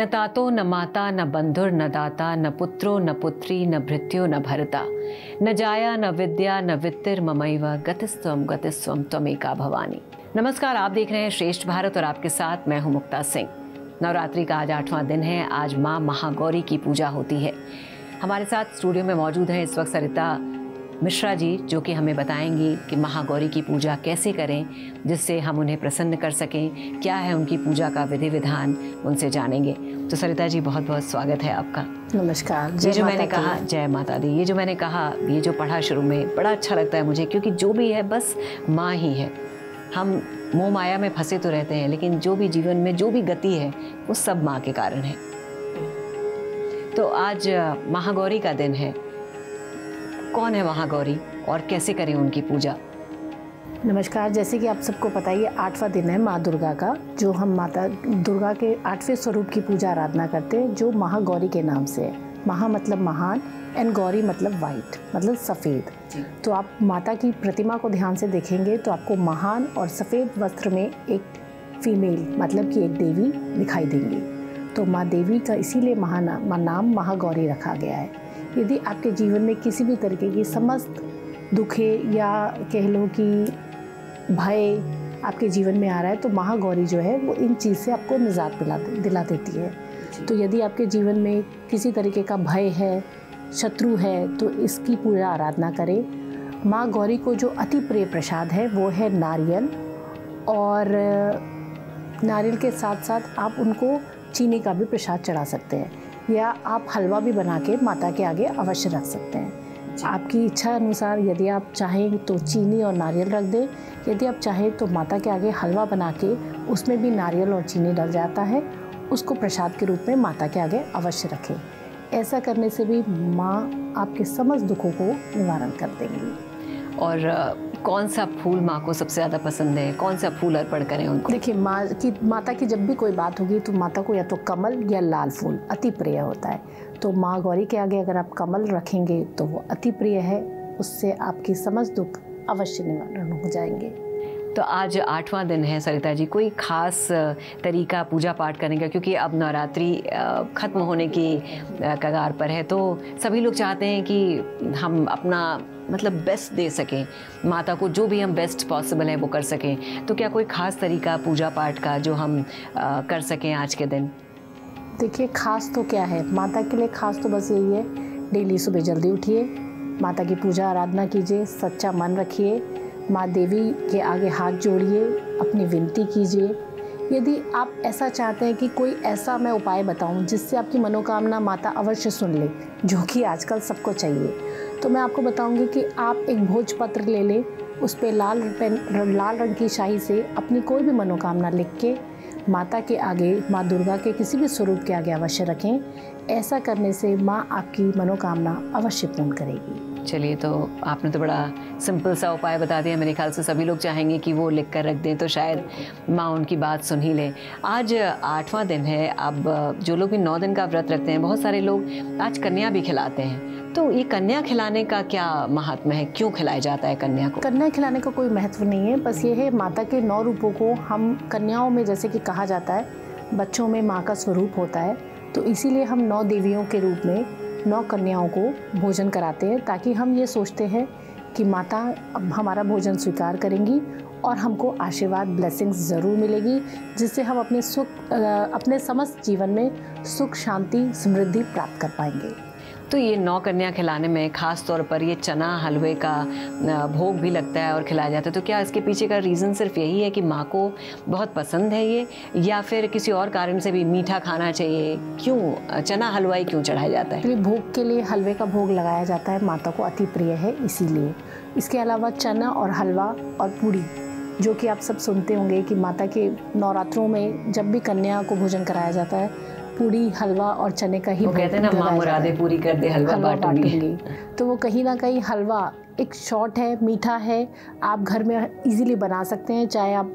न तातो न माता न बंधुर न दाता न पुत्रो न पुत्री न भृत्यो न भरता न जाया न विद्या न वित्तिर ममैव गतिस्त्वं त्वमेका भवानी। नमस्कार, आप देख रहे हैं श्रेष्ठ भारत और आपके साथ मैं हूं मुक्ता सिंह। नवरात्रि का आज 8वां दिन है। आज माँ महागौरी की पूजा होती है। हमारे साथ स्टूडियो में मौजूद हैं इस वक्त सरिता मिश्रा जी, जो कि हमें बताएंगी कि महागौरी की पूजा कैसे करें जिससे हम उन्हें प्रसन्न कर सकें। क्या है उनकी पूजा का विधि विधान, उनसे जानेंगे। तो सरिता जी, बहुत बहुत स्वागत है आपका। नमस्कार। ये जो मैंने कहा, जय माता दी, ये जो मैंने कहा, ये जो पढ़ा शुरू में, बड़ा अच्छा लगता है मुझे, क्योंकि जो भी है बस माँ ही है। हम मोह माया में फंसे तो रहते हैं, लेकिन जो भी जीवन में जो भी गति है वो सब माँ के कारण है। तो आज महागौरी का दिन है। कौन है महागौरी और कैसे करें उनकी पूजा? नमस्कार। जैसे कि आप सबको पता ही है, 8वां दिन है माँ दुर्गा का, जो हम माता दुर्गा के 8वें स्वरूप की पूजा आराधना करते हैं, जो महागौरी के नाम से है। महा मतलब महान एंड गौरी मतलब वाइट मतलब सफ़ेद। तो आप माता की प्रतिमा को ध्यान से देखेंगे तो आपको महान और सफ़ेद वस्त्र में एक फीमेल मतलब कि एक देवी दिखाई देंगी। तो माँ देवी का इसीलिए नाम महागौरी रखा गया है। यदि आपके जीवन में किसी भी तरीके की समस्त दुखे या कह लो कि भय आपके जीवन में आ रहा है तो महागौरी जो है वो इन चीज़ से आपको निजात दिला देती है। तो यदि आपके जीवन में किसी तरीके का भय है, शत्रु है, तो इसकी पूजा आराधना करें। माँ गौरी को जो अति प्रिय प्रसाद है वो है नारियल, और नारियल के साथ साथ आप उनको चीनी का भी प्रसाद चढ़ा सकते हैं, या आप हलवा भी बना के माता के आगे अवश्य रख सकते हैं। आपकी इच्छा अनुसार यदि आप चाहें तो चीनी और नारियल रख दें। यदि आप चाहें तो माता के आगे हलवा बना के उसमें भी नारियल और चीनी डल जाता है, उसको प्रसाद के रूप में माता के आगे अवश्य रखें। ऐसा करने से भी माँ आपके समस्त दुखों को निवारण कर देंगी। और कौन सा फूल माँ को सबसे ज़्यादा पसंद है? कौन सा फूल अर्पण करें उनको? देखिए, माता की जब भी कोई बात होगी तो माता को या तो कमल या लाल फूल अति प्रिय होता है। तो माँ गौरी के आगे अगर आप कमल रखेंगे तो वो अति प्रिय है, उससे आपकी समस्त दुख अवश्य निवारण हो जाएंगे। तो आज 8वां दिन है। सरिता जी, कोई ख़ास तरीका पूजा पाठ करने का, क्योंकि अब नवरात्रि ख़त्म होने की कगार पर है, तो सभी लोग चाहते हैं कि हम अपना मतलब बेस्ट दे सकें माता को, जो भी हम बेस्ट पॉसिबल है वो कर सकें। तो क्या कोई ख़ास तरीका पूजा पाठ का जो हम कर सकें आज के दिन? देखिए, ख़ास तो क्या है माता के लिए, ख़ास तो बस यही है, डेली सुबह जल्दी उठिए, माता की पूजा आराधना कीजिए, सच्चा मन रखिए, माँ देवी के आगे हाथ जोड़िए, अपनी विनती कीजिए। यदि आप ऐसा चाहते हैं कि कोई ऐसा मैं उपाय बताऊं जिससे आपकी मनोकामना माता अवश्य सुन ले, जो कि आजकल सबको चाहिए, तो मैं आपको बताऊंगी कि आप एक भोजपत्र ले लें, उस पर लाल रंग की शाही से अपनी कोई भी मनोकामना लिख के माता के आगे, माँ दुर्गा के किसी भी स्वरूप के आगे अवश्य रखें। ऐसा करने से माँ आपकी मनोकामना अवश्य पूर्ण करेगी। चलिए, तो आपने तो बड़ा सिंपल सा उपाय बता दिया। मेरे ख्याल से सभी लोग चाहेंगे कि वो लिख कर रख दें, तो शायद माँ उनकी बात सुन ही लें। आज 8वां दिन है। अब जो लोग भी 9 दिन का व्रत रखते हैं, बहुत सारे लोग आज कन्या भी खिलाते हैं, तो ये कन्या खिलाने का क्या महात्म्य है? क्यों खिलाया जाता है कन्या को? कन्या खिलाने का कोई महत्व नहीं है, बस ये है माता के 9 रूपों को हम कन्याओं में, जैसे कि कहा जाता है बच्चों में माँ का स्वरूप होता है, तो इसीलिए हम 9 देवियों के रूप में 9 कन्याओं को भोजन कराते हैं, ताकि हम ये सोचते हैं कि माता अब हमारा भोजन स्वीकार करेंगी और हमको आशीर्वाद ब्लेसिंग्स ज़रूर मिलेगी, जिससे हम अपने अपने समस्त जीवन में सुख, शांति, समृद्धि प्राप्त कर पाएंगे। तो ये 9 कन्या खिलाने में ख़ास तौर पर ये चना हलवे का भोग भी लगता है और खिलाया जाता है। तो क्या इसके पीछे का रीज़न सिर्फ यही है कि माँ को बहुत पसंद है ये, या फिर किसी और कारण से भी मीठा खाना चाहिए? क्यों चना हलवा ही क्यों चढ़ाया जाता है? भोग के लिए हलवे का भोग लगाया जाता है, माता को अति प्रिय है इसीलिए। इसके अलावा चना और हलवा और पूड़ी, जो कि आप सब सुनते होंगे कि माता के नवरात्रों में जब भी कन्या को भोजन कराया जाता है, पूरी हलवा और चने का ही वो कहते हैं ना, माँ मुरादे पूरी कर दे हलवा बांटेंगी। तो वो कहीं ना कहीं हलवा एक शॉर्ट है, मीठा है, आप घर में इजीली बना सकते हैं, चाहे आप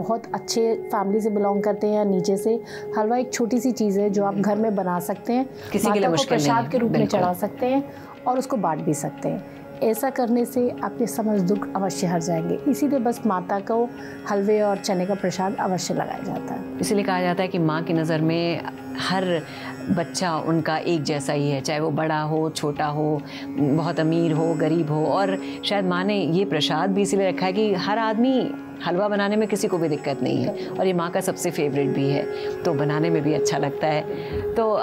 बहुत अच्छे फैमिली से बिलोंग करते हैं या नीचे से। हलवा एक छोटी सी चीज़ है जो आप घर में बना सकते हैं, किसी के लिए प्रसाद के रूप में चढ़ा सकते हैं और उसको बांट भी सकते हैं। ऐसा करने से आपके समस्त दुख अवश्य हर जाएंगे। इसीलिए बस माता को हलवे और चने का प्रसाद अवश्य लगाया जाता है। इसीलिए कहा जाता है कि माँ की नज़र में हर बच्चा उनका एक जैसा ही है, चाहे वो बड़ा हो, छोटा हो, बहुत अमीर हो, गरीब हो। और शायद माँ ने ये प्रसाद भी इसीलिए रखा है कि हर आदमी हलवा बनाने में किसी को भी दिक्कत नहीं है, और ये माँ का सबसे फेवरेट भी है, तो बनाने में भी अच्छा लगता है। तो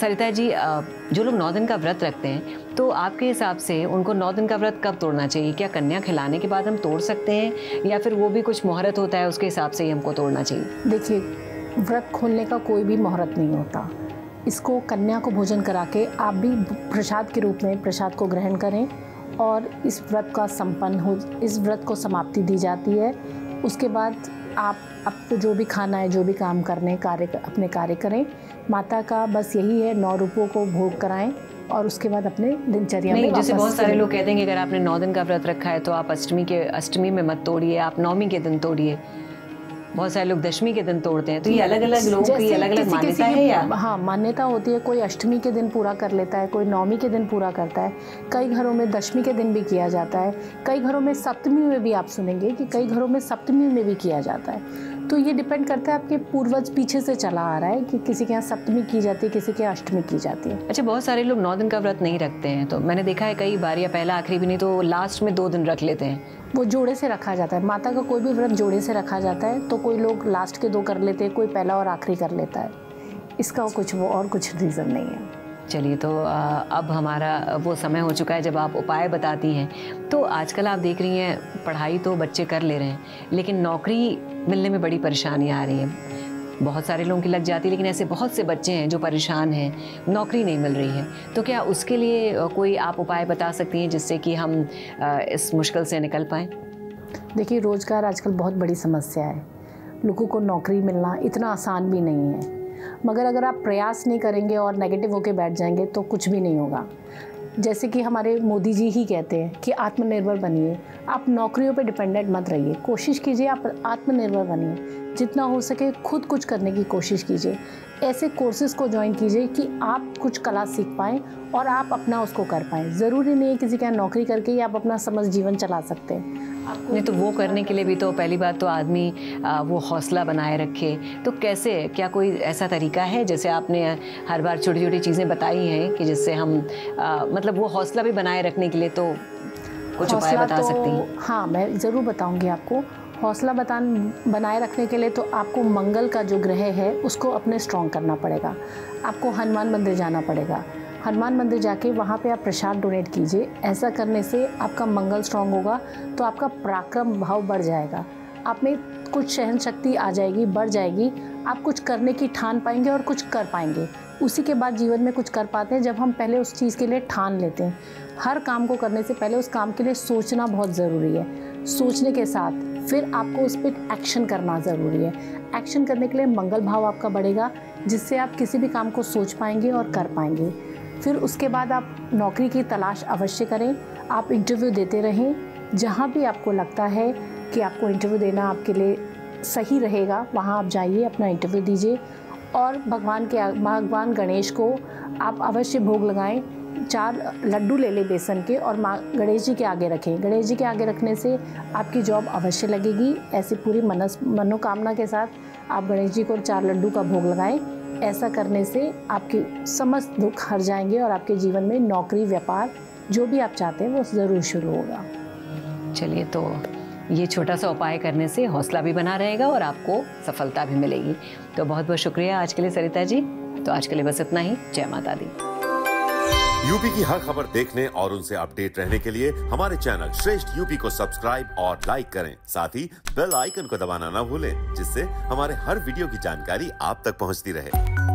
सरिता जी, जो लोग 9 दिन का व्रत रखते हैं, तो आपके हिसाब से उनको 9 दिन का व्रत कब तोड़ना चाहिए? क्या कन्या खिलाने के बाद हम तोड़ सकते हैं, या फिर वो भी कुछ मुहूर्त होता है उसके हिसाब से ही हमको तोड़ना चाहिए? देखिए, व्रत खोलने का कोई भी मुहूर्त नहीं होता। इसको कन्या को भोजन करा के आप भी प्रसाद के रूप में प्रसाद को ग्रहण करें और इस व्रत का संपन्न हो, इस व्रत को समाप्ति दी जाती है। उसके बाद आप आपको जो भी खाना है, जो भी काम करने अपने कार्य करें। माता का बस यही है, 9 रूपों को भोग कराएं और उसके बाद अपने दिनचर्या में। जैसे बहुत सारे लोग कहते हैं कि अगर आपने 9 दिन का व्रत रखा है तो आप अष्टमी में मत तोड़िए, आप नौमी के दिन तोड़िए। बहुत सारे लोग दशमी के दिन तोड़ते हैं। तो ये अलग अलग लोगों की अलग अलग मान्यता है, या हाँ मान्यता होती है। कोई अष्टमी के दिन पूरा कर लेता है, कोई नौमी के दिन पूरा करता है, कई घरों में दशमी के दिन भी किया जाता है, कई घरों में सप्तमी में भी। आप सुनेंगे कि कई घरों में सप्तमी में भी किया जाता है। तो ये डिपेंड करता है आपके पूर्वज पीछे से चला आ रहा है कि किसी के यहाँ सप्तमी की जाती है, किसी के यहाँ अष्टमी की जाती है। अच्छा, बहुत सारे लोग 9 दिन का व्रत नहीं रखते हैं, तो मैंने देखा है कई बार, या पहला आखिरी भी नहीं तो लास्ट में 2 दिन रख लेते हैं। वो जोड़े से रखा जाता है, माता का कोई भी व्रत जोड़े से रखा जाता है। तो कोई लोग लास्ट के 2 कर लेते हैं, कोई पहला और आखिरी कर लेता है। इसका कुछ वो और कुछ रीज़न नहीं है। चलिए, तो अब हमारा वो समय हो चुका है जब आप उपाय बताती हैं। तो आजकल आप देख रही हैं, पढ़ाई तो बच्चे कर ले रहे हैं, लेकिन नौकरी मिलने में बड़ी परेशानियाँ आ रही हैं। बहुत सारे लोगों की लग जाती है, लेकिन ऐसे बहुत से बच्चे हैं जो परेशान हैं, नौकरी नहीं मिल रही है। तो क्या उसके लिए कोई आप उपाय बता सकती हैं जिससे कि हम इस मुश्किल से निकल पाएँ? देखिए, रोज़गार आजकल बहुत बड़ी समस्या है। लोगों को नौकरी मिलना इतना आसान भी नहीं है, मगर अगर आप प्रयास नहीं करेंगे और नेगेटिव होके बैठ जाएंगे तो कुछ भी नहीं होगा। जैसे कि हमारे मोदी जी ही कहते हैं कि आत्मनिर्भर बनिए, आप नौकरियों पे डिपेंडेंट मत रहिए। कोशिश कीजिए आप आत्मनिर्भर बनिए, जितना हो सके खुद कुछ करने की कोशिश कीजिए। ऐसे कोर्सेज़ को ज्वाइन कीजिए कि आप कुछ कला सीख पाएँ और आप अपना उसको कर पाएँ। ज़रूरी नहीं है किसी के यहाँ नौकरी करके ही आप अपना समस्त जीवन चला सकते हैं। नहीं तो वो करने के लिए भी तो पहली बात तो आदमी वो हौसला बनाए रखे। तो कैसे, क्या कोई ऐसा तरीका है, जैसे आपने हर बार छोटी छोटी चीज़ें बताई हैं कि जिससे हम मतलब वो हौसला भी बनाए रखने के लिए तो कुछ उपाय बता सकती हैं? हाँ, मैं ज़रूर बताऊंगी आपको। हौसला बनाए रखने के लिए तो आपको मंगल का जो ग्रह है उसको अपने स्ट्रॉन्ग करना पड़ेगा। आपको हनुमान मंदिर जाना पड़ेगा। हनुमान मंदिर जाके वहाँ पे आप प्रसाद डोनेट कीजिए। ऐसा करने से आपका मंगल स्ट्रांग होगा, तो आपका पराक्रम भाव बढ़ जाएगा, आप में कुछ सहन शक्ति आ जाएगी, बढ़ जाएगी। आप कुछ करने की ठान पाएंगे और कुछ कर पाएंगे। उसी के बाद जीवन में कुछ कर पाते हैं जब हम पहले उस चीज़ के लिए ठान लेते हैं। हर काम को करने से पहले उस काम के लिए सोचना बहुत ज़रूरी है। सोचने के साथ फिर आपको उस पर एक्शन करना ज़रूरी है। एक्शन करने के लिए मंगल भाव आपका बढ़ेगा, जिससे आप किसी भी काम को सोच पाएंगे और कर पाएंगे। फिर उसके बाद आप नौकरी की तलाश अवश्य करें। आप इंटरव्यू देते रहें, जहाँ भी आपको लगता है कि आपको इंटरव्यू देना आपके लिए सही रहेगा, वहाँ आप जाइए, अपना इंटरव्यू दीजिए। और भगवान गणेश को आप अवश्य भोग लगाएं। 4 लड्डू ले लें बेसन के और माँ गणेश जी के आगे रखें। गणेश जी के आगे रखने से आपकी जॉब अवश्य लगेगी। ऐसी पूरी मनोकामना के साथ आप गणेश जी को 4 लड्डू का भोग लगाएं। ऐसा करने से आपके समस्त दुख हर जाएंगे और आपके जीवन में नौकरी, व्यापार, जो भी आप चाहते हैं वो ज़रूर शुरू होगा। चलिए, तो ये छोटा सा उपाय करने से हौसला भी बना रहेगा और आपको सफलता भी मिलेगी। तो बहुत बहुत शुक्रिया आज के लिए सरिता जी। तो आज के लिए बस इतना ही। जय माता दी। यूपी की हर खबर देखने और उनसे अपडेट रहने के लिए हमारे चैनल श्रेष्ठ यूपी को सब्सक्राइब और लाइक करें। साथ ही बेल आइकन को दबाना ना भूलें, जिससे हमारे हर वीडियो की जानकारी आप तक पहुंचती रहे।